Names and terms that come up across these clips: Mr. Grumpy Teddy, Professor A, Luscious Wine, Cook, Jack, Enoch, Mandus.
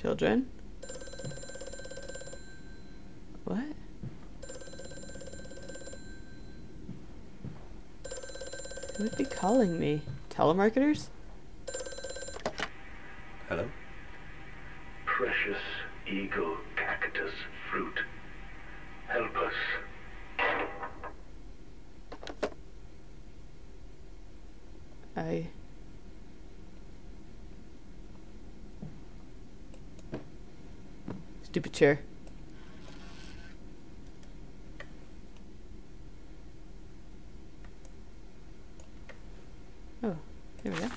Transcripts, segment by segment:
children. What? Who would be calling me? Telemarketers? Hello? Precious eagle cactus fruit. Help us. Stupid chair. Oh, there we go.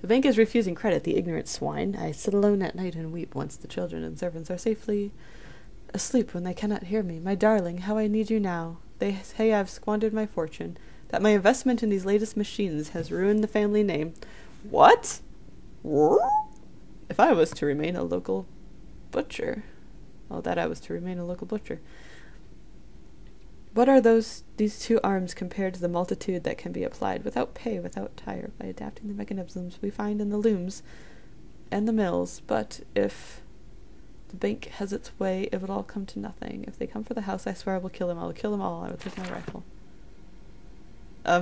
The bank is refusing credit, the ignorant swine. I sit alone at night and weep once the children and servants are safely asleep when they cannot hear me. My darling, how I need you now. They say I have squandered my fortune, that my investment in these latest machines has ruined the family name. What? If I was to remain a local butcher. Oh, that I was to remain a local butcher. What are these two arms compared to the multitude that can be applied without pay, without tire, by adapting the mechanisms we find in the looms and the mills? But if the bank has its way, it would all come to nothing. If they come for the house, I swear I will kill them. I will kill them all. I will take my rifle.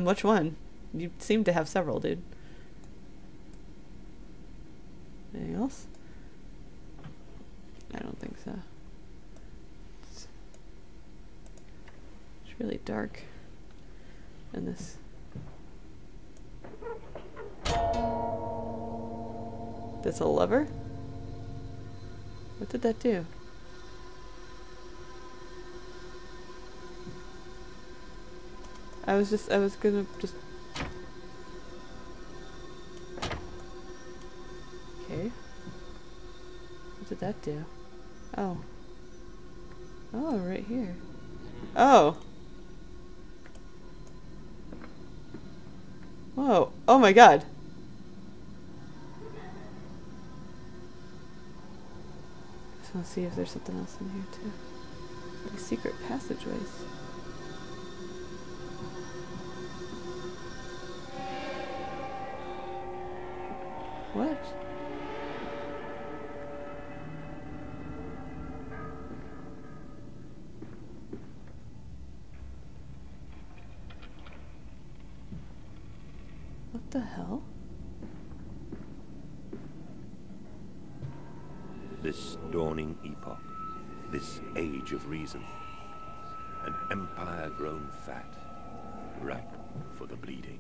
Which one? You seem to have several, dude. Anything else? I don't think so. It's really dark in this. That's a lever? What did that do? I was gonna just... Okay. What did that do? Oh. Oh, right here. Oh! Whoa. Oh my god! I just wanna see if there's something else in here, too. These secret passageways. What? What the hell? This dawning epoch, this age of reason, an empire grown fat, ripe for the bleeding.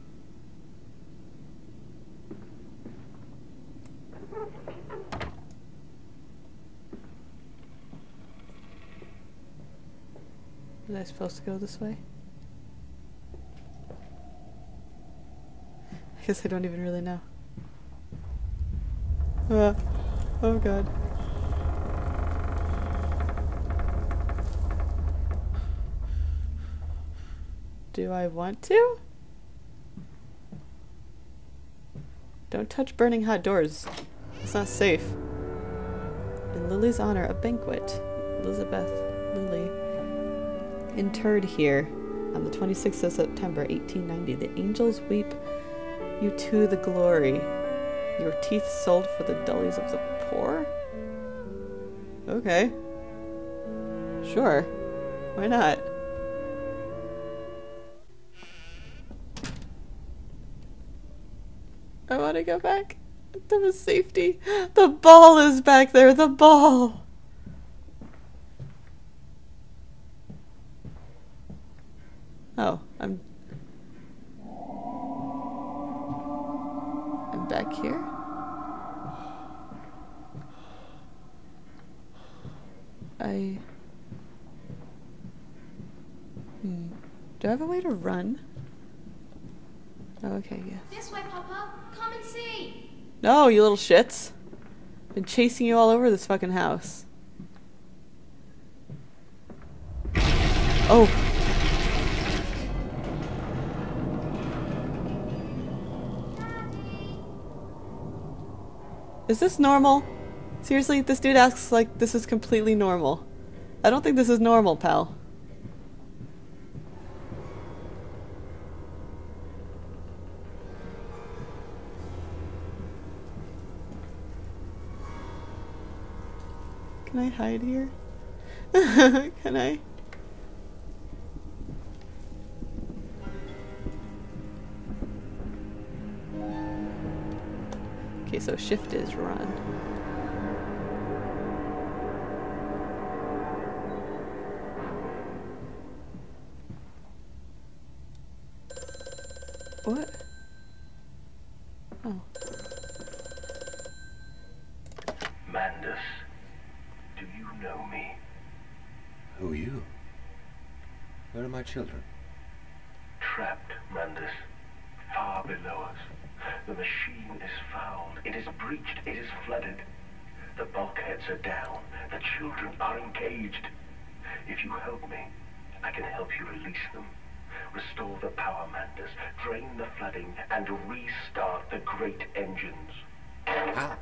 Was I supposed to go this way? I guess I don't even really know. Oh god. Do I want to? Don't touch burning hot doors. It's not safe. In Lily's honor, a banquet. Elizabeth Lily. Interred here on the 26th of September, 1890. The angels weep you to the glory. Your teeth sold for the dullies of the poor? Okay. Sure. Why not? I want to go back. That was safety. The ball is back there. The ball. Oh, I'm back here. Do I have a way to run? Oh, okay, yeah. This way, Papa. Come and see. No, you little shits. Been chasing you all over this fucking house. Oh. Is this normal? Seriously, this dude asks like this is completely normal. I don't think this is normal, pal. Can I hide here? Can I? Okay, so shift is run. What? Oh. Mandus, do you know me? Who are you? Where are my children? Trapped, Mandus. Far below us. The machine is fouled. It is breached. It is flooded. The bulkheads are down. The children are encaged. If you help me, I can help you release them. Restore the power, Mandus. Drain the flooding and restart the great engines. How?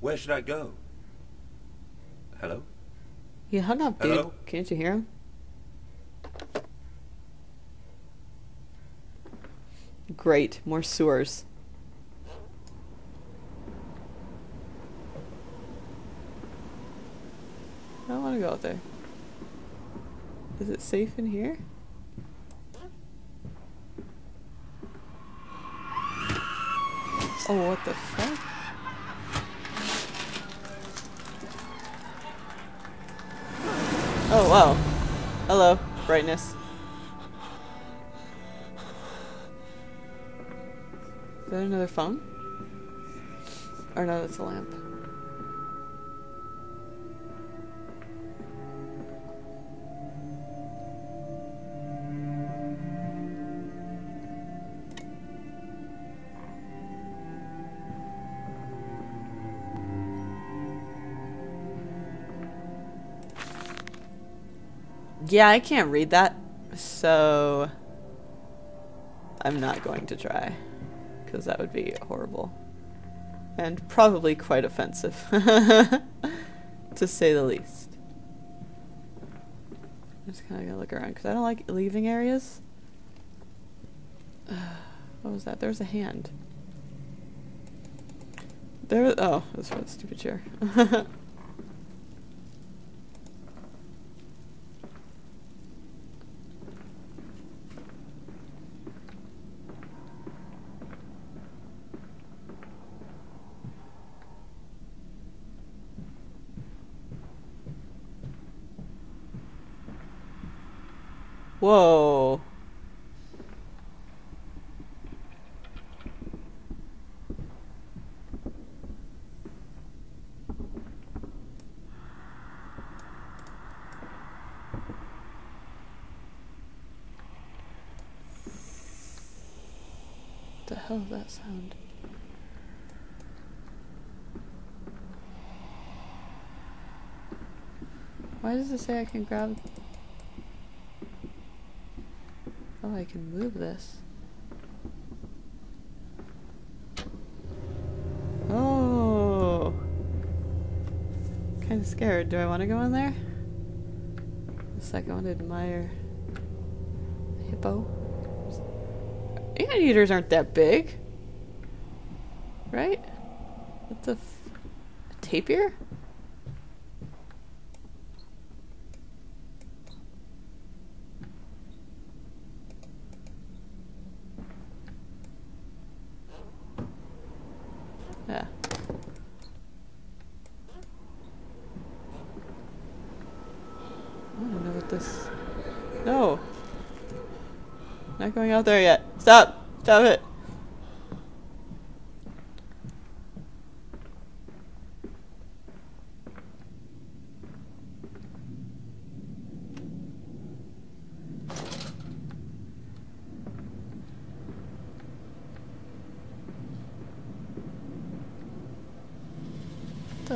Where should I go? Hello? He hung up, dude. Hello? Can't you hear him? Great, more sewers. I don't want to go out there. Is it safe in here? Oh, what the fuck? Oh, wow. Hello, brightness. Is that another phone? Or no, that's a lamp. Yeah, I can't read that, so I'm not going to try, because that would be horrible and probably quite offensive to say the least. I'm just kind of gonna look around because I don't like leaving areas. What was that? There's a hand. There. Oh, that's for the stupid chair. Whoa. What the hell is that sound? Why does it say I can grab? Oh, I can move this. Oh, kind of scared. Do I want to go in there? A second, I want to admire hippo. Anteaters aren't that big, right? What the a tapir? No, not going out there yet. Stop! Stop it! What the?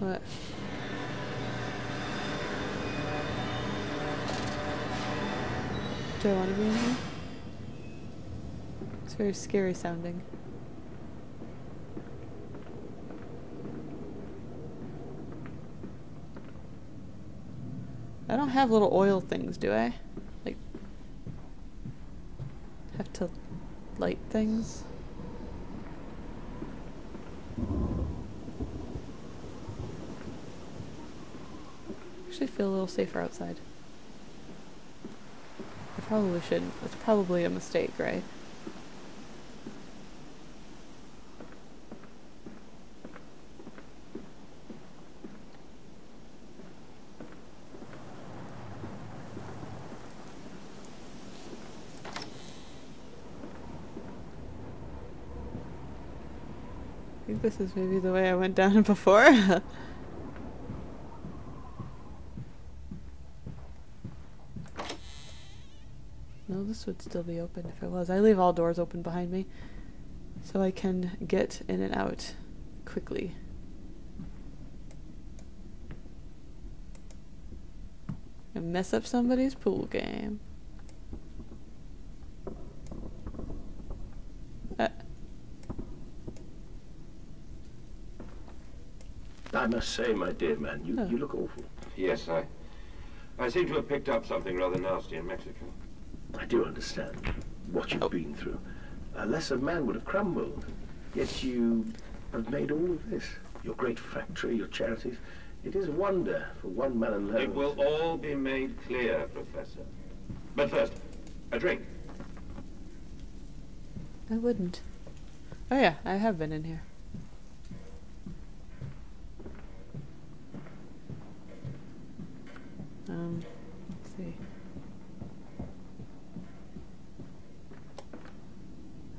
What? Do I want to be in here? It's very scary sounding. I don't have little oil things, do I? Like, have to light things? Actually feel a little safer outside. I probably shouldn't. It's probably a mistake, right? I think this is maybe the way I went down before. This would still be open if it was. I leave all doors open behind me so I can get in and out quickly. And mess up somebody's pool game. I must say, my dear man, you look awful. Yes, I seem to have picked up something rather nasty in Mexico. I do understand what you've been through. A lesser man would have crumbled. Yet you have made all of this. Your great factory, your charities. It is a wonder for one man alone. It will all be made clear, Professor. But first, a drink. I wouldn't. Oh yeah, I have been in here. Let's see.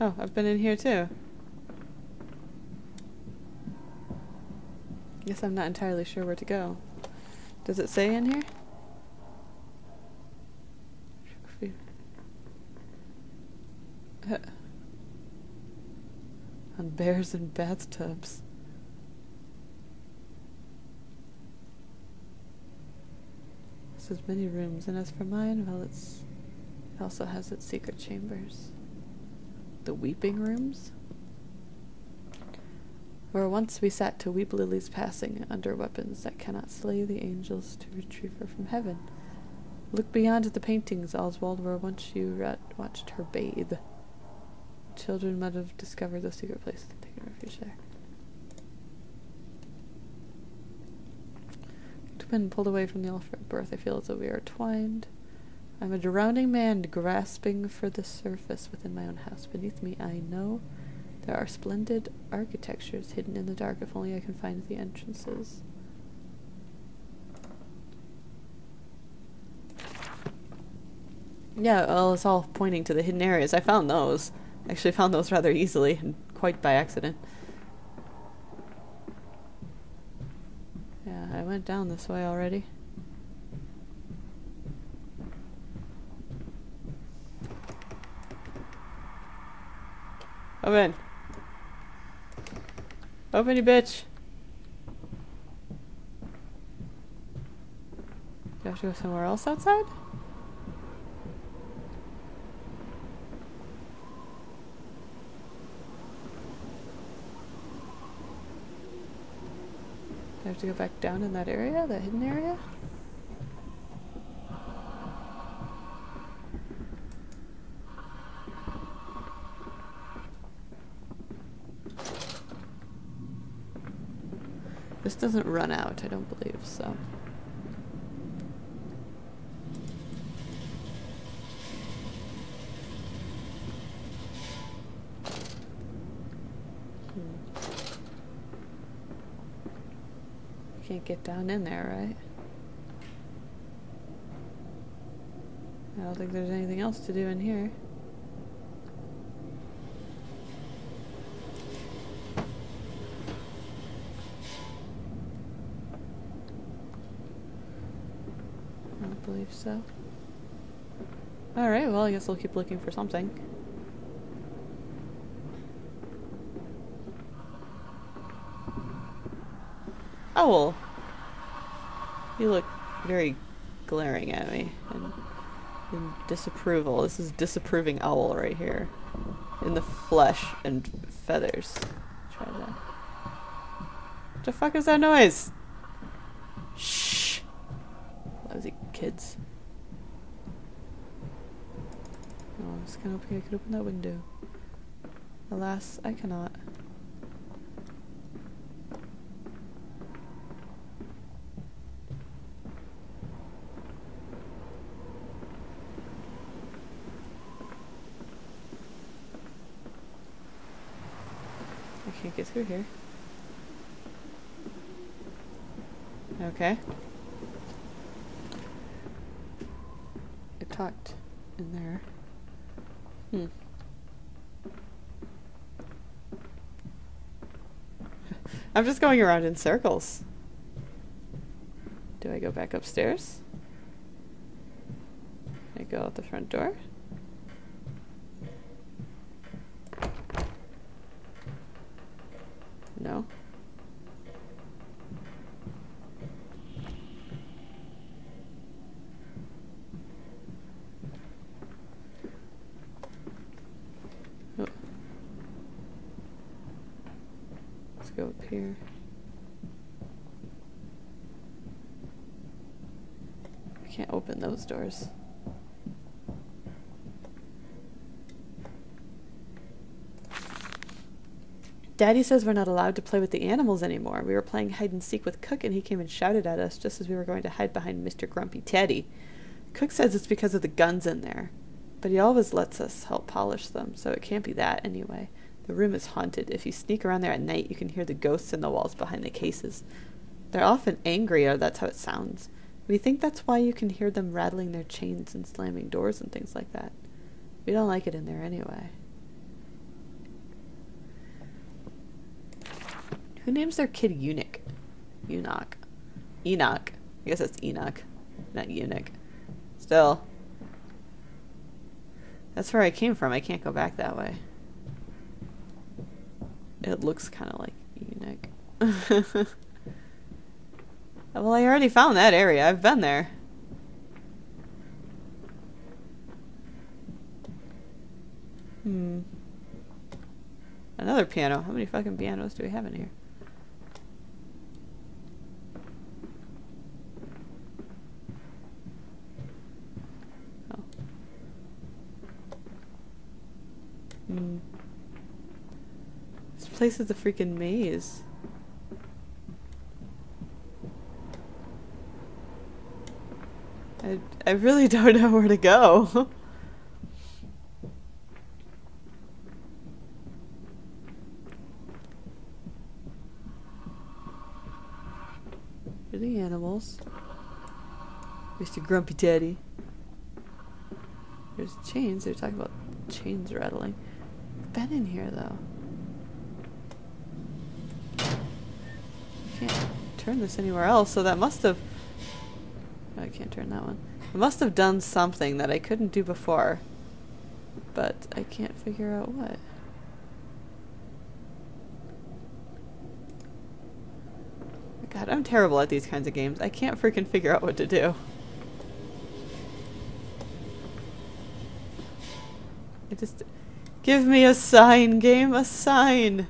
Oh, I've been in here too. Guess I'm not entirely sure where to go. Does it say in here? On bears and bathtubs. This has many rooms, and as for mine, well, it also has its secret chambers. The weeping rooms, where once we sat to weep lilies passing under weapons that cannot slay the angels to retrieve her from heaven. Look beyond the paintings, Oswald, where once you watched her bathe. Children might have discovered the secret place and taken refuge there. Two men pulled away from the altar of birth. I feel as though we are twined. I'm a drowning man grasping for the surface within my own house. Beneath me, I know there are splendid architectures hidden in the dark, if only I can find the entrances. Yeah, well, it's all pointing to the hidden areas. I found those. I actually found those rather easily and quite by accident. Yeah, I went down this way already. Open! Open, you bitch! Do I have to go somewhere else outside? Do I have to go back down in that area, that hidden area? This doesn't run out, I don't believe, so. Can't get down in there, right? I don't think there's anything else to do in here. So. Alright, well, I guess we'll keep looking for something. Owl! You look very glaring at me and in disapproval. This is disapproving owl right here. In the flesh and feathers. Try that. What the fuck is that noise? Shh! Lousy kids. No, I was kind of hoping I could open that window. Alas, I cannot. I can't get through here. Okay. It talked in there. Hmm. I'm just going around in circles. Do I go back upstairs? I go out the front door? No. Go up here. I can't open those doors. Daddy says we're not allowed to play with the animals anymore. We were playing hide and seek with Cook and he came and shouted at us just as we were going to hide behind Mr. Grumpy Teddy. Cook says it's because of the guns in there, but he always lets us help polish them, so it can't be that anyway. The room is haunted. If you sneak around there at night, you can hear the ghosts in the walls behind the cases. They're often angry, or that's how it sounds. We think that's why you can hear them rattling their chains and slamming doors and things like that. We don't like it in there anyway. Who names their kid Eunuch? Enoch. Enoch. I guess it's Enoch, not Eunuch. Still. That's where I came from. I can't go back that way. It looks kind of like Eunuch. Well, I already found that area. I've been there. Hmm. Another piano. How many fucking pianos do we have in here? Oh. Hmm. This place is a freaking maze. I really don't know where to go. Here are the animals. Mr. Grumpy Teddy. There's chains. They're talking about chains rattling. I've been in here though. Can't turn this anywhere else, so that must have... Oh, I can't turn that one. I must have done something that I couldn't do before, but I can't figure out what. God, I'm terrible at these kinds of games. I can't freaking figure out what to do. I just... Give me a sign, game, a sign!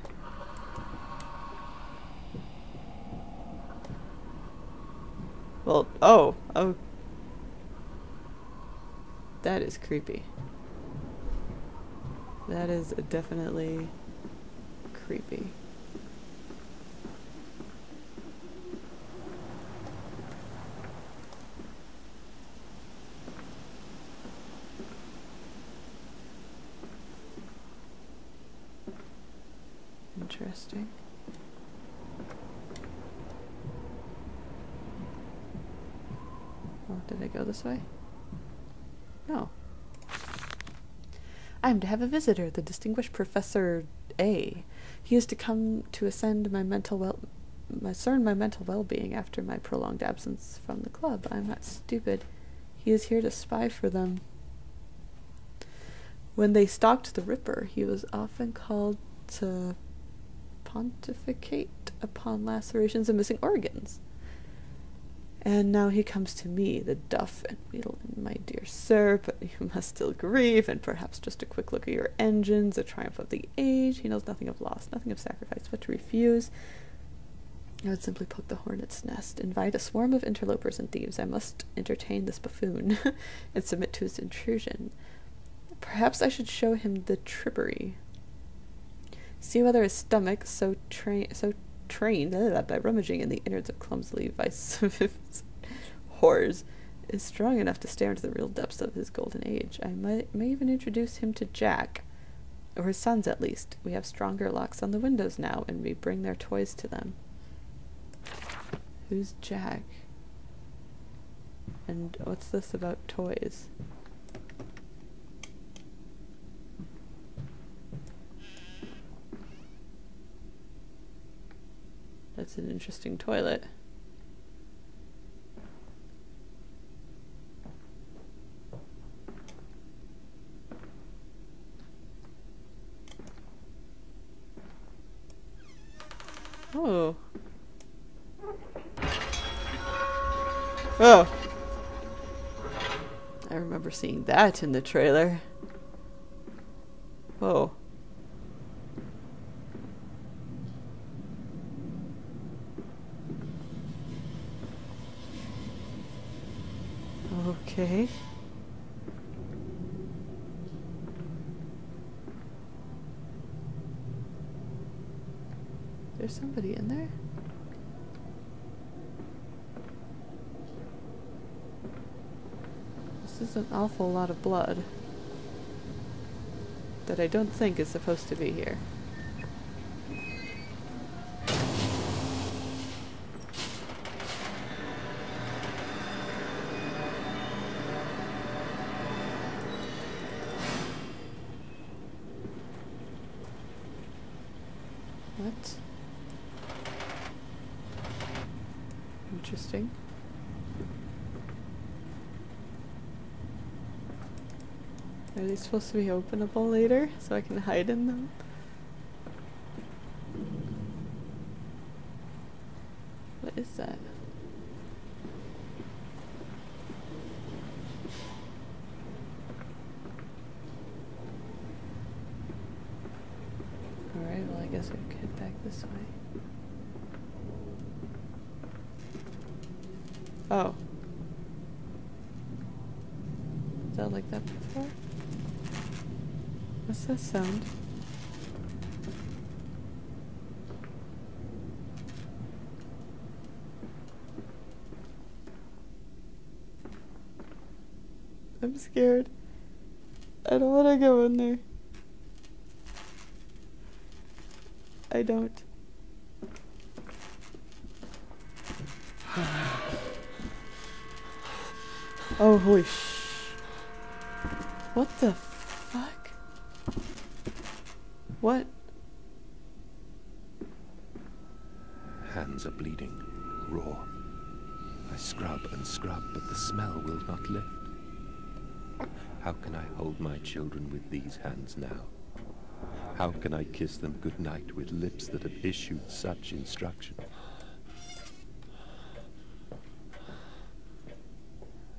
Well, oh. That is creepy. That is definitely creepy. Interesting. Did I go this way? No. I am to have a visitor, the distinguished Professor A. He is to come to discern my mental well-being after my prolonged absence from the club. I am not stupid. He is here to spy for them. When they stalked the Ripper, he was often called to pontificate upon lacerations and missing organs. And now he comes to me, the duff and weedle, my dear sir, but you must still grieve, and perhaps just a quick look at your engines, a triumph of the age. He knows nothing of loss, nothing of sacrifice, but to refuse. I would simply pluck the hornet's nest, invite a swarm of interlopers and thieves. I must entertain this buffoon and submit to his intrusion. Perhaps I should show him the trippery. See whether his stomach, so trained by rummaging in the innards of clumsily vice horrors, is strong enough to stare into the real depths of his golden age. I may even introduce him to Jack, or his sons at least. We have stronger locks on the windows now, and we bring their toys to them. Who's Jack? And what's this about toys? That's an interesting toilet. Oh. Oh. I remember seeing that in the trailer. Whoa. Okay. There's somebody in there? This is an awful lot of blood that I don't think is supposed to be here. Supposed to be openable later, so I can hide in them. What is that? Alright, well I guess we can head back this way. Oh. Is that like that before? What's that sound? I'm scared. I don't want to go in there. I don't. Oh, holy sh! What the f? What? Hands are bleeding, raw. I scrub and scrub, but the smell will not lift. How can I hold my children with these hands now? How can I kiss them goodnight with lips that have issued such instruction?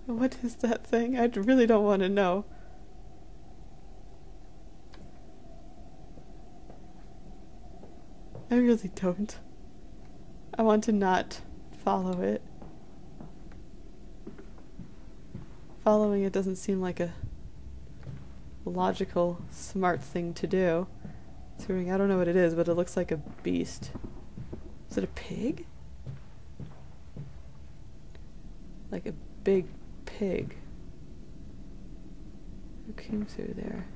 What is that thing? I really don't want to know. I really don't. I want to not follow it. Following it doesn't seem like a logical, smart thing to do. Considering I don't know what it is, but it looks like a beast. Is it a pig? Like a big pig. Who came through there?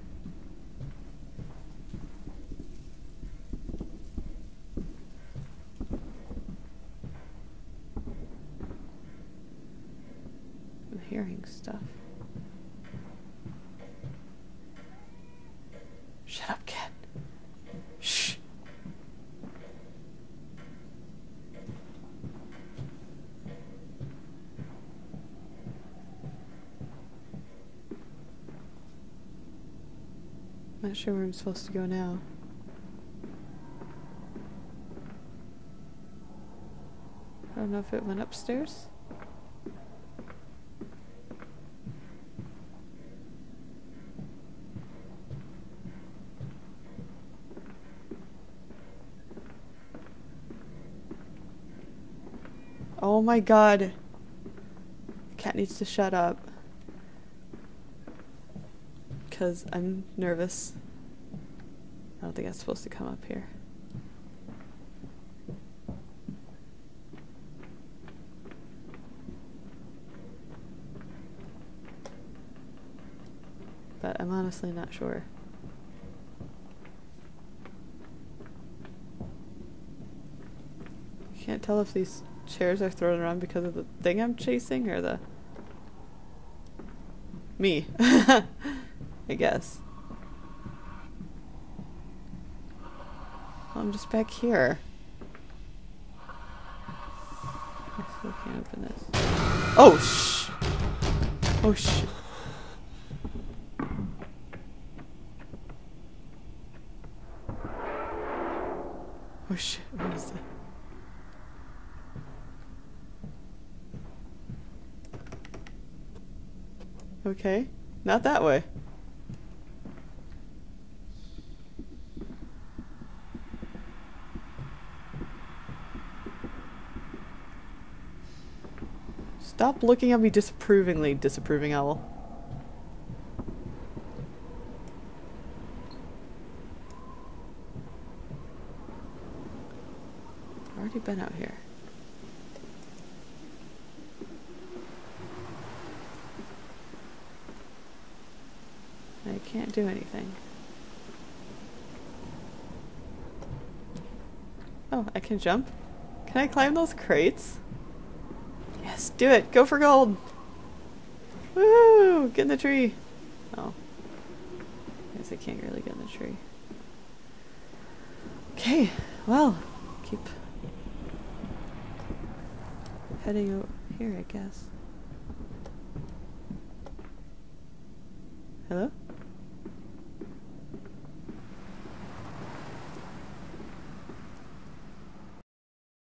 Hearing stuff. Shut up, cat. Shh. Not sure where I'm supposed to go now. I don't know if it went upstairs. Oh my god. Cat needs to shut up. Because I'm nervous. I don't think that's supposed to come up here. But I'm honestly not sure. Can't tell if these chairs are thrown around because of the thing I'm chasing or the... me. I guess. I'm just back here. I still can't open this. Oh shh! Oh shh! Oh shit, what is that? Okay, not that way. Stop looking at me disapprovingly, disapproving owl. Been out here. I can't do anything. Oh, I can jump? Can I climb those crates? Yes, do it! Go for gold! Woo! Get in the tree! Oh. I guess I can't really get in the tree. Okay, well, keep heading over here, I guess. Hello?